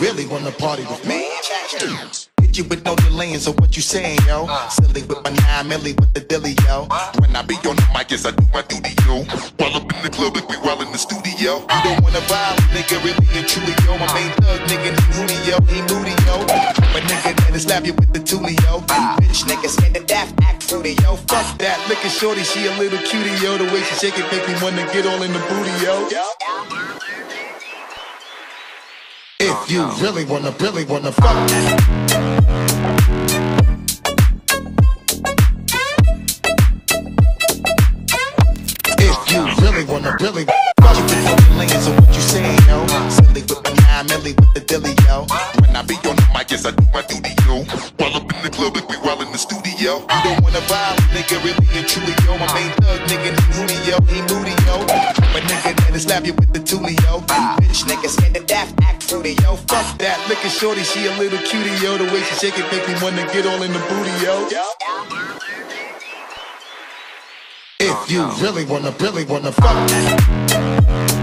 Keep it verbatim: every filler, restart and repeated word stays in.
really wanna party with me? Hit you with no delaying, so what you saying, yo? Silly with my nine milli with the dilly, yo. When I be on the mic, yes, I do my duty, yo. While up in the club, like we while in the studio. You don't wanna vibe, nigga, really and truly, yo. My main thug, nigga, named Hootie, yo, he moody, yo. My nigga, that'll slap you with the tulio. Bitch, nigga, stand the daft act fruity, yo. Fuck that, look at shorty, she a little cutie, yo. The way she shake it make me wanna get all in the booty, yo. If you really wanna, really wanna fuck. Shorty, she a little cutie, yo. The way she shake it make me wanna get all in the booty, yo. If you really wanna, really wanna fuck.